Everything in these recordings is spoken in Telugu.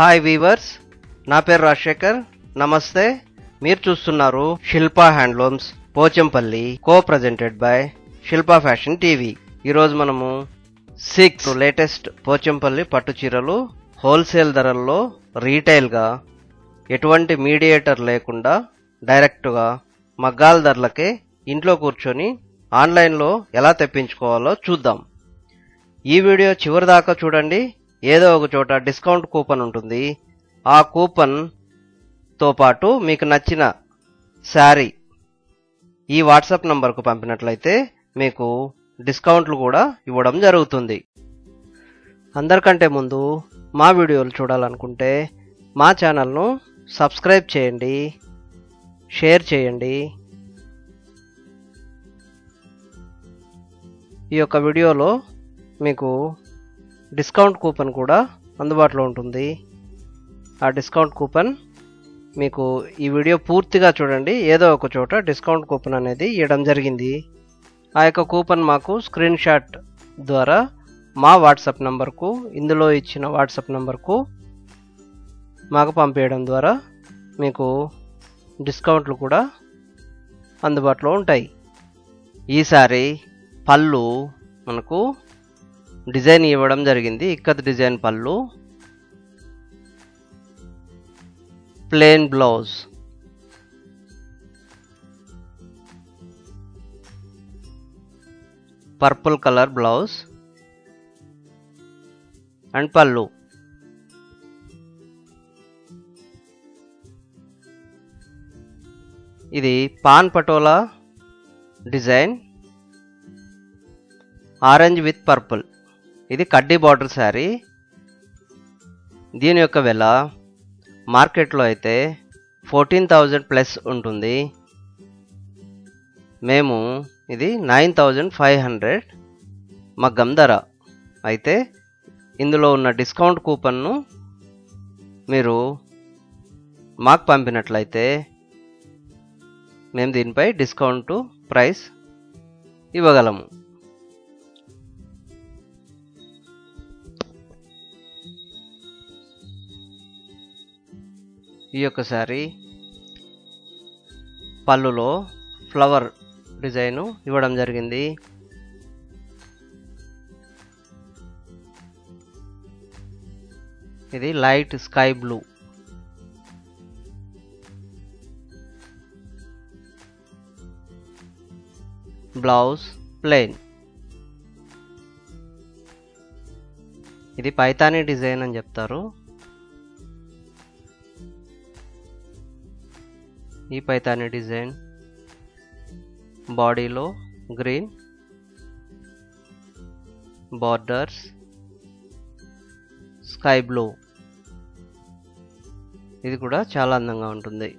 హాయ్ వీవర్స్, నా పేరు రాజశేఖర్. నమస్తే. మీరు చూస్తున్నారు Shilpa handlooms Pochampally, co presented by Shilpa fashion TV. ఈరోజు మనము 6 లేటెస్ట్ పోచంపల్లి పట్టు చీరలు హోల్సేల్ ధరల్లో రీటైల్గా ఎటువంటి మీడియేటర్ లేకుండా డైరెక్ట్గా మగ్గాల ధరలకే ఇంట్లో కూర్చొని ఆన్లైన్లో ఎలా తెప్పించుకోవాలో చూద్దాం. ఈ వీడియో చివరి దాకా చూడండి. ఏదో ఒక చోట డిస్కౌంట్ కూపన్ ఉంటుంది. ఆ కూపన్తో పాటు మీకు నచ్చిన శారీ ఈ వాట్సాప్ నంబర్కు పంపినట్లయితే మీకు డిస్కౌంట్లు కూడా ఇవ్వడం జరుగుతుంది. అందరికంటే ముందు మా వీడియోలు చూడాలనుకుంటే మా ఛానల్ను సబ్స్క్రైబ్ చేయండి, షేర్ చేయండి. ఈ యొక్క వీడియోలో మీకు డిస్కౌంట్ కూపన్ కూడా అందుబాటులో ఉంటుంది. ఆ డిస్కౌంట్ కూపన్ మీకు ఈ వీడియో పూర్తిగా చూడండి. ఏదో ఒక చోట డిస్కౌంట్ కూపన్ అనేది ఇవ్వడం జరిగింది. ఆ యొక్క కూపన్ మాకు స్క్రీన్ షాట్ ద్వారా మా వాట్సాప్ నంబర్కు, ఇందులో ఇచ్చిన వాట్సాప్ నంబర్కు మాకు పంపేయడం ద్వారా మీకు డిస్కౌంట్లు కూడా అందుబాటులో ఉంటాయి. ఈసారి పళ్ళు మనకు డిజైన్ ఇవ్వడం జరిగింది. ఇక్కత్ డిజైన్ పళ్ళు, plain blouse, purple colour blouse and పళ్ళు. ఇది pan Patola design, orange with purple. ఇది కడ్డీ బార్డర్ శారీ. దీని యొక్క వెల మార్కెట్లో అయితే 14,000 ప్లస్ ఉంటుంది. మేము ఇది 9,500 మగ్గం ధర. అయితే ఇందులో ఉన్న డిస్కౌంట్ కూపన్ను మీరు మాకు పంపినట్లయితే మేము దీనిపై డిస్కౌంట్ ప్రైస్ ఇవ్వగలము. ఈ యొక్క శారీ పళ్ళులో ఫ్లవర్ డిజైను ఇవ్వడం జరిగింది. ఇది light sky blue. Blouse plain. ఇది పైతానీ డిజైన్ అని చెప్తారు. ఈ పైతానీ డిజైన్ బాడీలో గ్రీన్ బార్డర్స్, స్కై బ్లూ. ఇది కూడా చాలా అందంగా ఉంటుంది.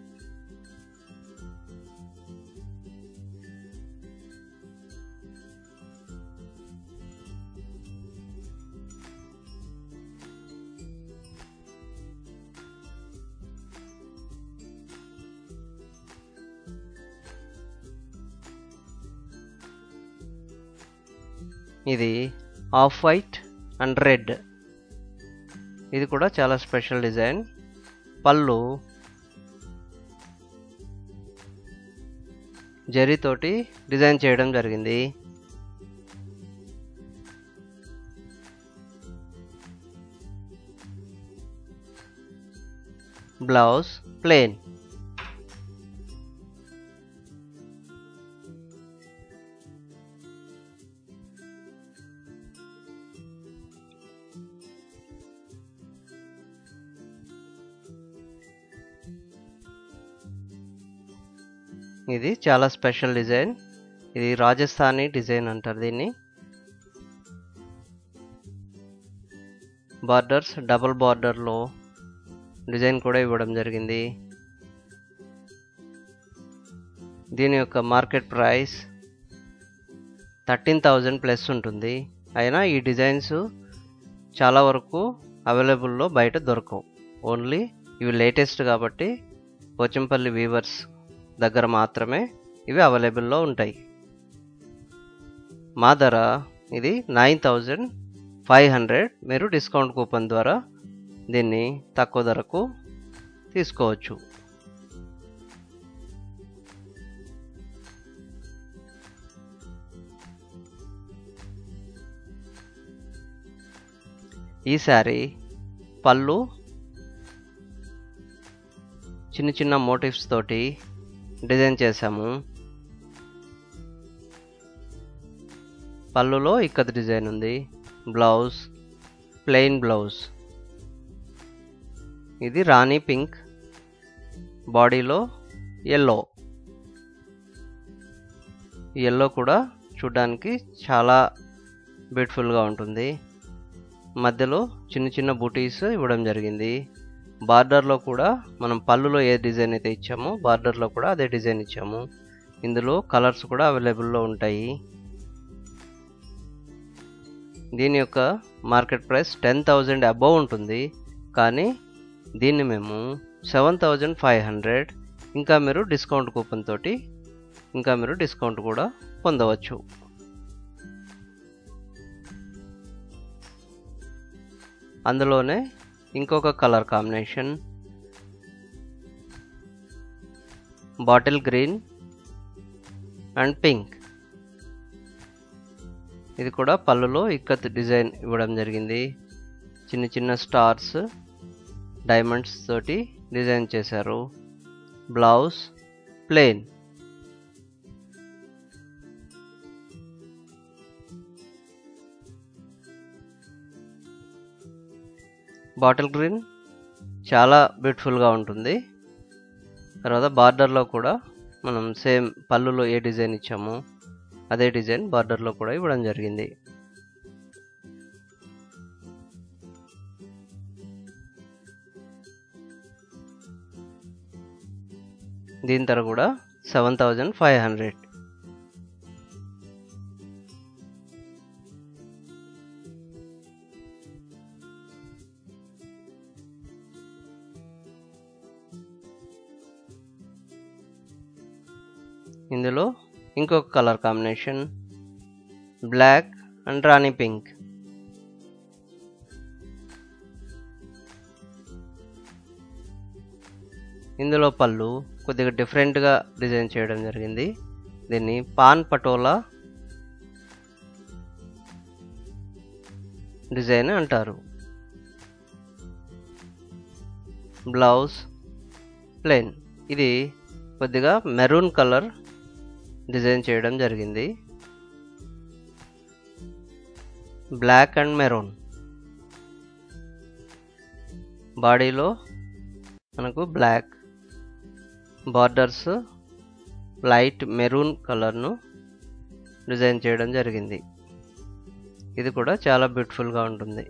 ఇది ఆఫ్ వైట్ అండ్ రెడ్. ఇది కూడా చాలా స్పెషల్ డిజైన్. పళ్ళు జరీతోటి డిజైన్ చేయడం జరిగింది. Blouse plain. ఇది చాలా స్పెషల్ డిజైన్. ఇది రాజస్థానీ డిజైన్ అంటారు దీన్ని. బార్డర్స్ డబుల్ బార్డర్లో డిజైన్ కూడా ఇవ్వడం జరిగింది. దీని యొక్క మార్కెట్ ప్రైస్ 13,000 ప్లస్ ఉంటుంది. అయినా ఈ డిజైన్స్ చాలా వరకు అవైలబుల్లో బయట దొరకవు. ఓన్లీ ఇవి లేటెస్ట్ కాబట్టి పోచంపల్లి వీవర్స్ దగ్గర మాత్రమే ఇవి అవైలబుల్లో ఉంటాయి. మా ధర ఇది 9,500. మీరు డిస్కౌంట్ కూపన్ ద్వారా దీన్ని తక్కువ ధరకు తీసుకోవచ్చు. ఈసారి పళ్ళు చిన్న చిన్న మోటివ్స్ తోటి డిజైన్ చేసాము. పళ్ళులో ఇక్కత్ డిజైన్ ఉంది. బ్లౌజ్ ప్లెయిన్ బ్లౌజ్, ఇది రాణి పింక్, బాడీలో ఎల్లో. ఎల్లో కూడా చూడడానికి చాలా బ్యూటిఫుల్గా ఉంటుంది. మధ్యలో చిన్న చిన్న బూటీస్ ఇవ్వడం జరిగింది. బార్డర్లో కూడా మనం పళ్ళులో ఏ డిజైన్ అయితే ఇచ్చామో బార్డర్లో కూడా అదే డిజైన్ ఇచ్చాము. ఇందులో కలర్స్ కూడా అవైలబుల్లో ఉంటాయి. దీని యొక్క మార్కెట్ ప్రైస్ 10,000 అబవ్ ఉంటుంది, కానీ దీన్ని మేము 7,500. ఇంకా మీరు డిస్కౌంట్ కూపన్ తోటి ఇంకా మీరు డిస్కౌంట్ కూడా పొందవచ్చు. అందులోనే ఇంకొక colour combination bottle green and pink, ఇది కూడా పళ్ళులో ఇక్కత్ డిజైన్ ఇవ్వడం జరిగింది. చిన్న చిన్న స్టార్స్ డైమండ్స్ తోటి డిజైన్ చేశారు. బ్లౌజ్ ప్లెయిన్, బాటిల్ గ్రీన్ చాలా బ్యూటిఫుల్గా ఉంటుంది. తర్వాత బార్డర్లో కూడా మనం సేమ్ పళ్ళులో ఏ డిజైన్ ఇచ్చామో అదే డిజైన్ బార్డర్లో కూడా ఇవ్వడం జరిగింది. దీని ధర కూడా 7,500. ఇందులో ఇంకొక colour combination black and rani pink, ఇందులో పళ్ళు కొద్దిగా డిఫరెంట్గా డిజైన్ చేయడం జరిగింది. దీన్ని పాన్ పటోలా డిజైన్ అంటారు. బ్లౌజ్ ప్లెయిన్, ఇది కొద్దిగా మెరూన్ కలర్ డిజైన్ చేయడం జరిగింది. బ్లాక్ అండ్ మెరూన్, బాడీలో మనకు బ్లాక్, బార్డర్స్ లైట్ మెరూన్ కలర్ను డిజైన్ చేయడం జరిగింది. ఇది కూడా చాలా బ్యూటిఫుల్గా ఉంటుంది.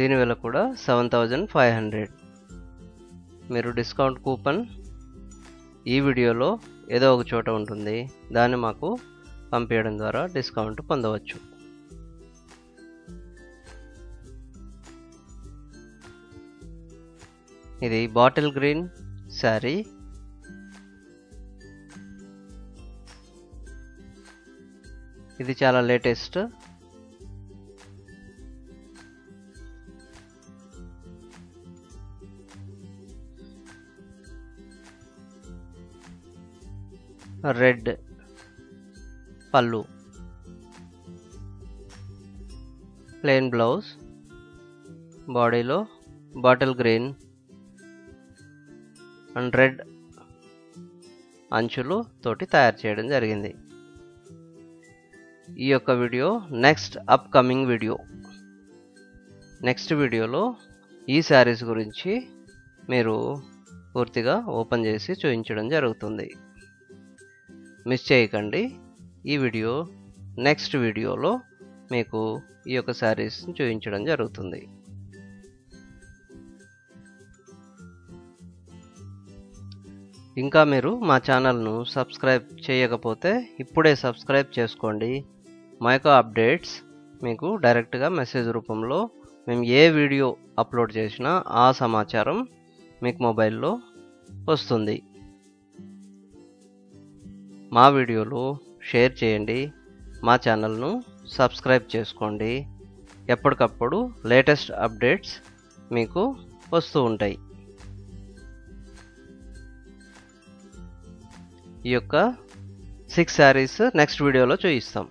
దీని వల్ల కూడా 7,500. మీరు డిస్కౌంట్ కూపన్ ఈ వీడియోలో ఏదో ఒక చోట ఉంటుంది, దాన్ని మాకు పంపించడం ద్వారా డిస్కౌంట్ పొందవచ్చు. ఇది బాటిల్ గ్రీన్ శారీ, ఇది చాలా లేటెస్ట్. రెడ్ పళ్ళు, ప్లెయిన్ బ్లౌజ్, బాడీలో బాటిల్ గ్రీన్ అండ్ రెడ్ అంచులు తోటి తయారు చేయడం జరిగింది. ఈ యొక్క video next upcoming video. Next వీడియోలో ఈ శారీస్ గురించి మీరు పూర్తిగా ఓపెన్ చేసి చూపించడం జరుగుతుంది. మిస్ చేయకండి ఈ వీడియో. నెక్స్ట్ వీడియోలో మీకు ఈ యొక్క శారీస్ని చూపించడం జరుగుతుంది. ఇంకా మీరు మా ఛానల్ను సబ్స్క్రైబ్ చేయకపోతే ఇప్పుడే సబ్స్క్రైబ్ చేసుకోండి. మా యొక్క అప్డేట్స్ మీకు డైరెక్ట్గా మెసేజ్ రూపంలో మేము ఏ వీడియో అప్లోడ్ చేసినా ఆ సమాచారం మీకు మొబైల్లో వస్తుంది. మా వీడియోలు షేర్ చేయండి, మా ఛానల్ను సబ్స్క్రైబ్ చేసుకోండి. ఎప్పటికప్పుడు లేటెస్ట్ అప్డేట్స్ మీకు వస్తూ ఉంటాయి. ఈ యొక్క 6 శారీస్ నెక్స్ట్ వీడియోలో చూపిస్తాం.